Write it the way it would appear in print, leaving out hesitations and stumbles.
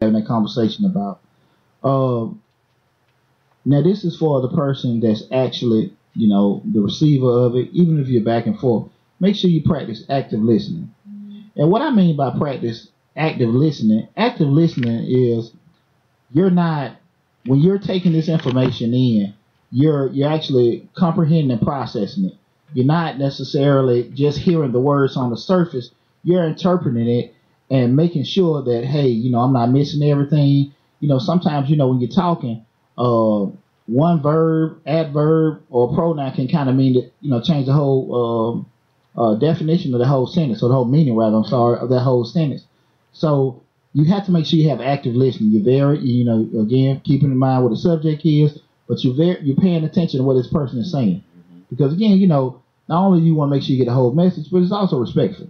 having a conversation about. Now this is for the person that's actually, you know, the receiver of it. Even if you're back and forth, make sure you practice active listening. And what I mean by practice active listening is you're not, when you're taking this information in, you're actually comprehending and processing it. You're not necessarily just hearing the words on the surface. You're interpreting it and making sure that, hey, you know, I'm not missing everything. You know, sometimes, you know, when you're talking, one verb, adverb, or pronoun can kind of mean that, you know, change the whole definition of the whole sentence, or the whole meaning, rather, I'm sorry, of that whole sentence. So you have to make sure you have active listening. You're very, you know, again, keeping in mind what the subject is, but you're paying attention to what this person is saying. Because, again, you know, not only do you want to make sure you get the whole message, but it's also respectful.